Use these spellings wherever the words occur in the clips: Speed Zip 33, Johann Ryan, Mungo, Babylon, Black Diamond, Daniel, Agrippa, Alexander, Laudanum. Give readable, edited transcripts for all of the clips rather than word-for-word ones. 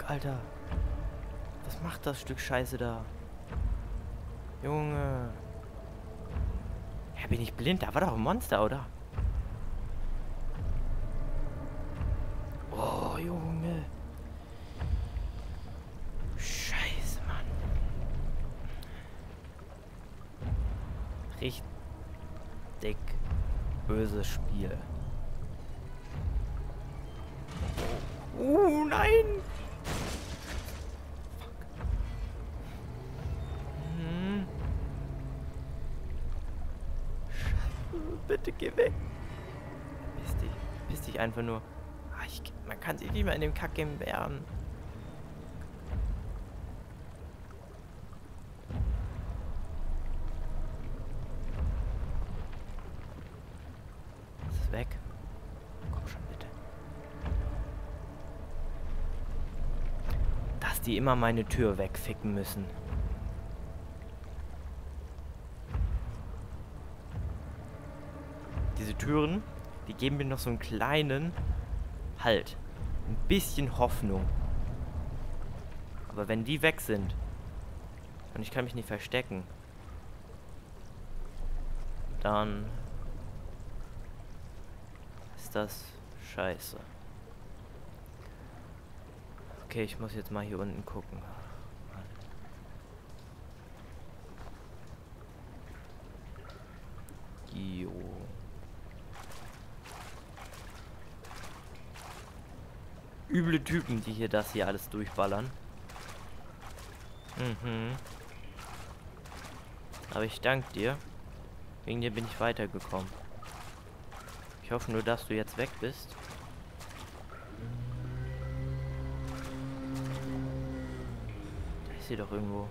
Fuck, Alter. Was macht das Stück Scheiße da? Junge. Ja, bin ich blind? Da war doch ein Monster, oder? Oh, Junge. Scheiße, Mann. Richtig böses Spiel. Oh, nein! Hm. Bitte geh weg. Piss dich einfach nur. Ach, man kann sich nicht mehr in dem Kackgame wehren. Ist es weg? Komm schon, bitte. Dass die immer meine Tür wegficken müssen. Diese Türen, die geben mir noch so einen kleinen Halt. Ein bisschen Hoffnung. Aber wenn die weg sind und ich kann mich nicht verstecken, dann ist das scheiße. Okay, ich muss jetzt mal hier unten gucken. Jo. Üble Typen, die hier das hier alles durchballern. Mhm. Aber ich danke dir. Wegen dir bin ich weitergekommen. Ich hoffe nur, dass du jetzt weg bist. Da ist sie doch irgendwo.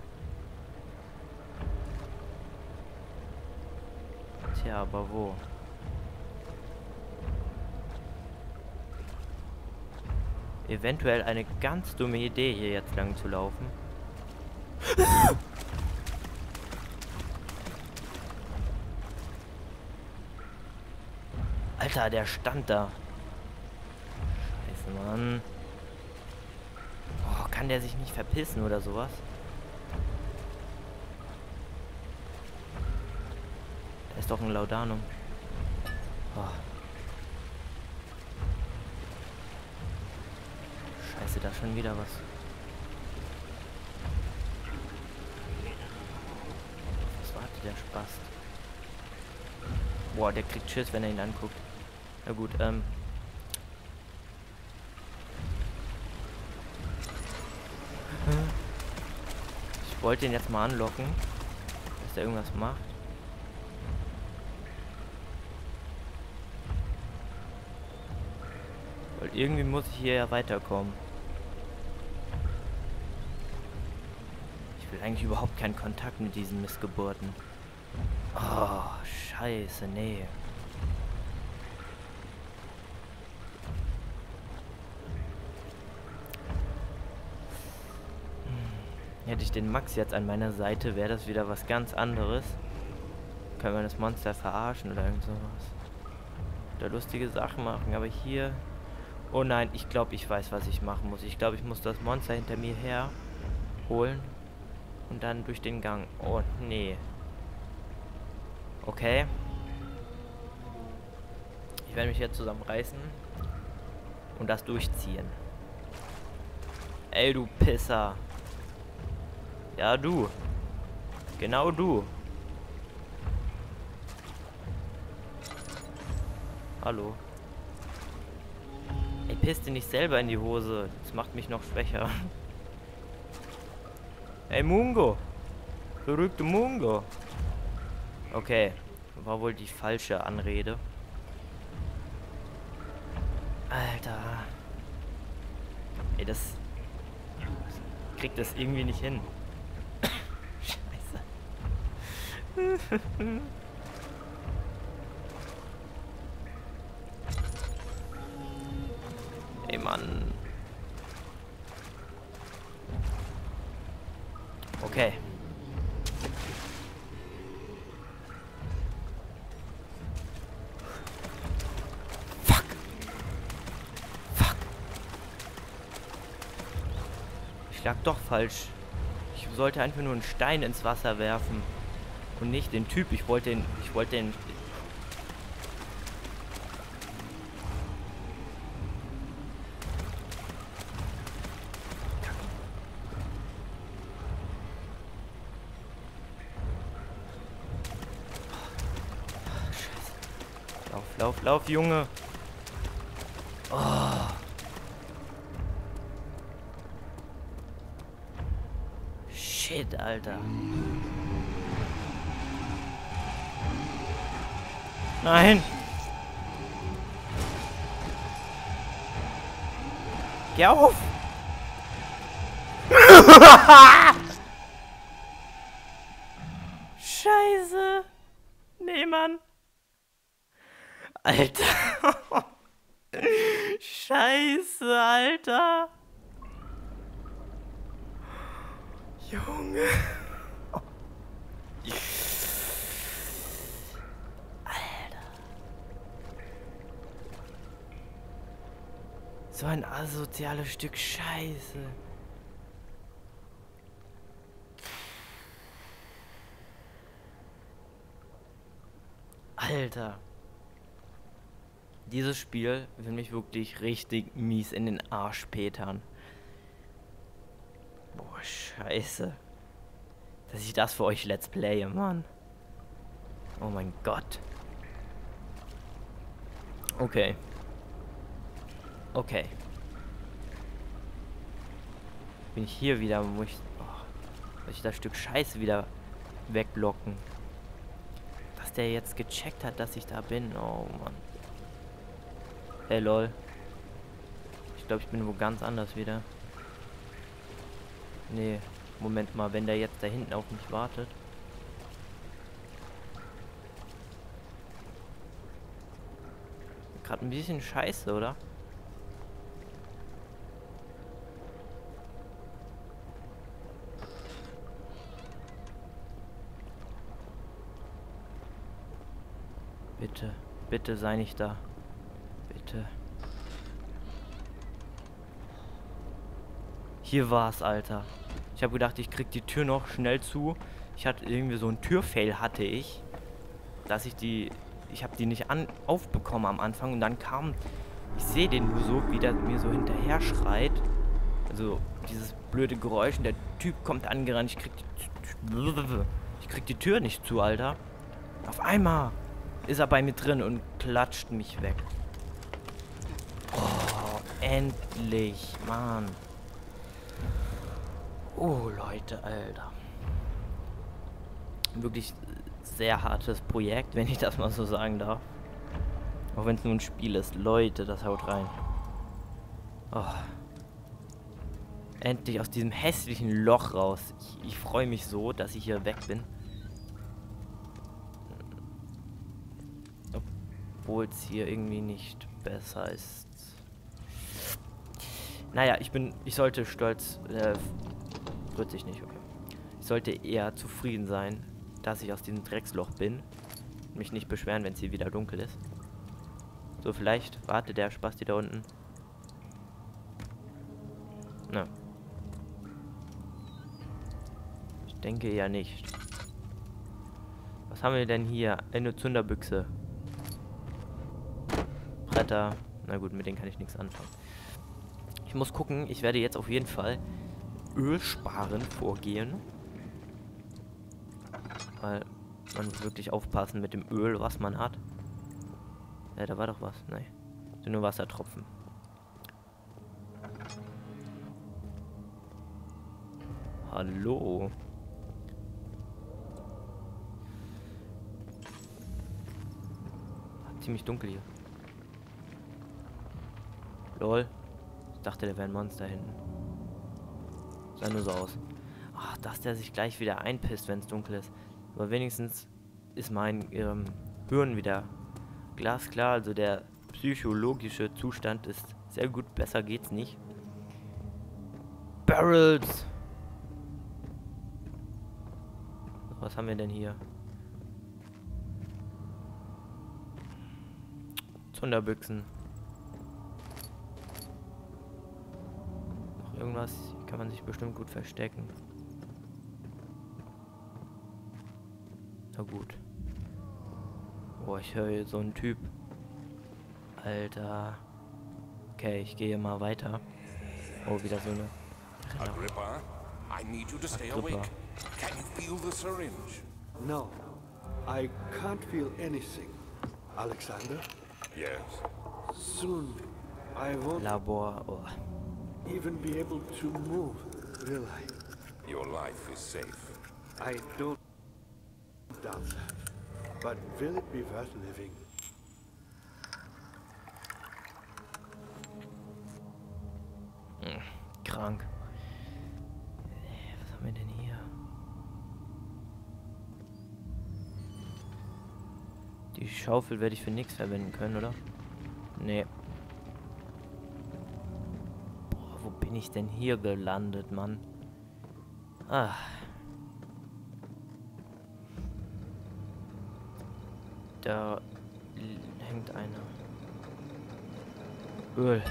Tja, aber wo? Eventuell eine ganz dumme Idee, hier jetzt lang zu laufen. Alter, der stand da. Scheiße, Mann. Oh, kann der sich nicht verpissen oder sowas? Da ist doch ein Laudanum. Oh. Da schon wieder was. Was war der Spaß? Boah, der kriegt Schiss, wenn er ihn anguckt. Na gut, Ich wollte ihn jetzt mal anlocken, dass er irgendwas macht. Weil irgendwie muss ich hier ja weiterkommen. Eigentlich überhaupt keinen Kontakt mit diesen Missgeburten. Oh, scheiße, nee. Hätte ich den Max jetzt an meiner Seite, wäre das wieder was ganz anderes. Können wir das Monster verarschen oder irgend sowas. Oder lustige Sachen machen, aber hier... Oh nein, ich glaube, ich weiß, was ich machen muss. Ich glaube, ich muss das Monster hinter mir her holen. Und dann durch den Gang. Oh, nee. Okay. Ich werde mich jetzt zusammenreißen. Und das durchziehen. Ey, du Pisser. Ja, du. Genau du. Hallo. Ey, piss dir nicht selber in die Hose. Das macht mich noch schwächer. Ey, Mungo! Verrückte Mungo! Okay, war wohl die falsche Anrede. Alter. Ey, das... kriegt das irgendwie nicht hin. Scheiße. Ey, Mann. Okay. Fuck. Fuck. Ich lag doch falsch. Ich sollte einfach nur einen Stein ins Wasser werfen. Und nicht den Typ. Ich wollte den... Lauf, lauf, Junge. Oh. Shit, Alter. Nein. Geh auf. Scheiße. Nee, Mann. Alter. Scheiße, Alter. Junge. Alter. So ein asoziales Stück Scheiße. Alter. Dieses Spiel will mich wirklich richtig mies in den Arsch petern. Boah, scheiße. Dass ich das für euch let's playe, Mann. Oh mein Gott. Okay. Okay. Bin ich hier wieder, wo ich... Oh, soll ich das Stück Scheiße wieder weglocken? Dass der jetzt gecheckt hat, dass ich da bin. Oh, Mann. Hey, lol. Ich glaube, ich bin wo ganz anders wieder. Nee, Moment mal, wenn der jetzt da hinten auf mich wartet. Gerade ein bisschen scheiße, oder? Bitte, bitte sei nicht da. Hier war's, Alter. Ich habe gedacht, ich krieg die Tür noch schnell zu. Ich hatte irgendwie so einen Türfail, hatte ich, dass ich die, ich habe die nicht aufbekommen am Anfang und dann kam, ich sehe den nur so, wie der mir so hinterher schreit. Also dieses blöde Geräusch und der Typ kommt angerannt. Ich krieg die Tür nicht zu, Alter. Auf einmal ist er bei mir drin und klatscht mich weg. Endlich, Mann. Oh, Leute, Alter. Wirklich sehr hartes Projekt, wenn ich das mal so sagen darf. Auch wenn es nur ein Spiel ist. Leute, das haut rein. Oh. Endlich aus diesem hässlichen Loch raus. Ich freue mich so, dass ich hier weg bin. Obwohl es hier irgendwie nicht besser ist. Naja, ich sollte stolz, wird sich nicht, okay. Ich sollte eher zufrieden sein, dass ich aus diesem Drecksloch bin. Mich nicht beschweren, wenn es hier wieder dunkel ist. So, vielleicht wartet der Spasti da unten. Na. Ich denke eher nicht. Was haben wir denn hier? Eine Zunderbüchse. Bretter. Na gut, mit denen kann ich nichts anfangen. Ich muss gucken, ich werde jetzt auf jeden Fall ölsparend vorgehen. Weil man muss wirklich aufpassen mit dem Öl, was man hat. Ja, da war doch was. Nein. Sind nur Wassertropfen. Hallo. Ziemlich dunkel hier. Lol. Ich dachte, der wäre ein Monster hinten. Sah nur so aus. Ach, dass der sich gleich wieder einpisst, wenn es dunkel ist. Aber wenigstens ist mein Hirn wieder glasklar. Also der psychologische Zustand ist sehr gut. Besser geht's nicht. Barrels! Was haben wir denn hier? Zunderbüchsen. irgendwas. Hier kann man sich bestimmt gut verstecken. Na gut. Oh, ich höre hier so einen Typ. Alter. Okay, ich gehe mal weiter. Oh, wieder so eine. Agrippa, I need you to stay awake. Can you feel the syringe? No, I can't feel anything. Alexander? Yes. Soon, I won't Labor, oh. even be able to move, will I? Your life is safe. I don't doubt that. But will it be worth living? Krank. Was haben wir denn hier? Die Schaufel werde ich für nichts verwenden können, oder? Nee. Boah, wo bin ich denn hier gelandet, Mann? Ah. Da hängt einer. Öl.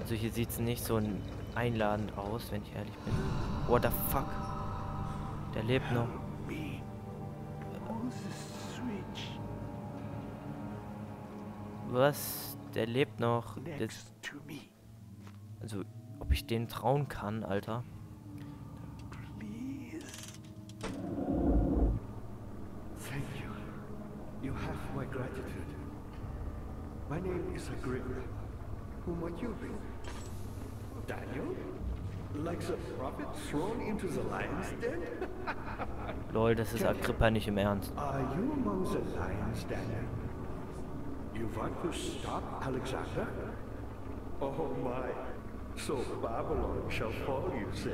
Also hier sieht es nicht so einladend aus, wenn ich ehrlich bin. What the fuck? Der lebt noch. Was? Der lebt noch. Also, ob ich den trauen kann, Alter. My name is Agrippa. Whom are you? Daniel? Like the prophet thrown into the lion's den? Lol, das ist Agrippa nicht im Ernst. Are you among the lions, Daniel? You want to stop Alexander? Oh my. So Babylon shall fall, you say.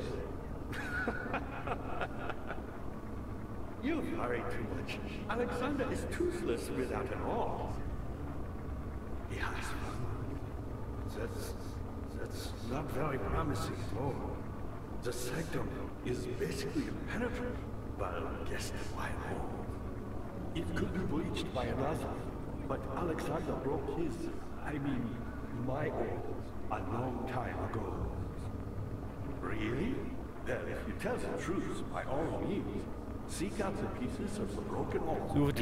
You hurry too much. Alexander is toothless without an awl. Yeah, that's not very promising at all. The sanctum is basically impenetrable, while guess the wild hole. It could be breached by another, but Alexander broke his, my old, a long time ago. Really? Well, if you tell the truth, by all means, seek out the pieces of the broken old.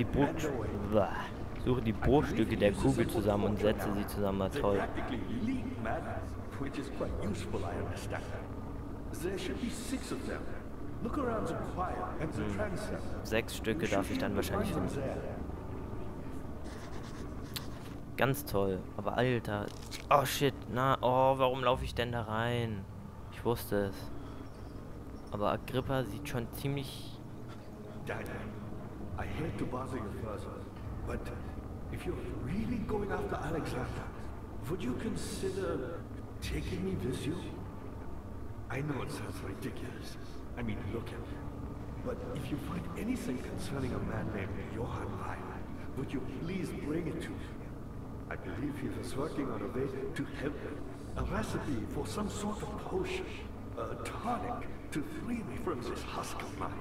Suche die Bruchstücke der Kugel zusammen und setze sie zusammen. War toll. Sechs Stücke darf ich dann wahrscheinlich finden. Ganz toll. Aber Alter. Oh shit. Na, oh, warum laufe ich denn da rein? Ich wusste es. Aber Agrippa sieht schon ziemlich... But if you're really going after Alexander, would you consider taking me with you? I know it sounds ridiculous. Look at me. But if you find anything concerning a man named Johann Ryan, would you please bring it to me? I believe he was working on a way to help me. A recipe for some sort of potion, a tonic to free me from this husk of mine.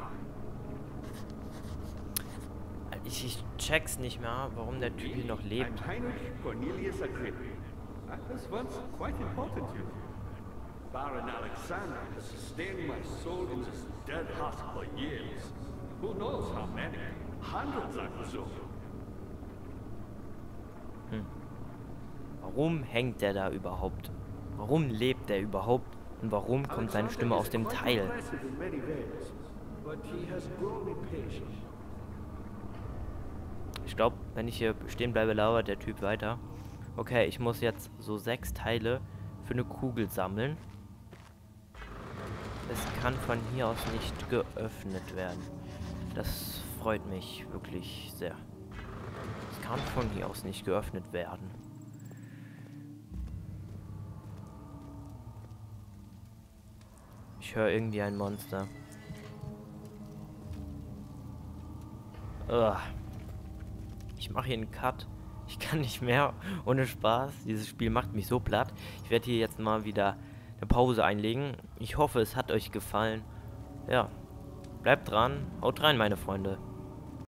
Ich check's nicht mehr, warum der Typ hier noch lebt. Warum hängt der da überhaupt? Warum lebt der überhaupt? Und warum kommt seine Stimme aus dem Teil? Ich glaube, wenn ich hier stehen bleibe, lauert der Typ weiter. Okay, ich muss jetzt so 6 Teile für eine Kugel sammeln. Es kann von hier aus nicht geöffnet werden. Das freut mich wirklich sehr. Es kann von hier aus nicht geöffnet werden. Ich höre irgendwie ein Monster. Ugh. Ich mache hier einen Cut. Ich kann nicht mehr. Ohne Spaß. Dieses Spiel macht mich so platt. Ich werde hier jetzt mal wieder eine Pause einlegen. Ich hoffe, es hat euch gefallen. Ja. Bleibt dran. Haut rein, meine Freunde.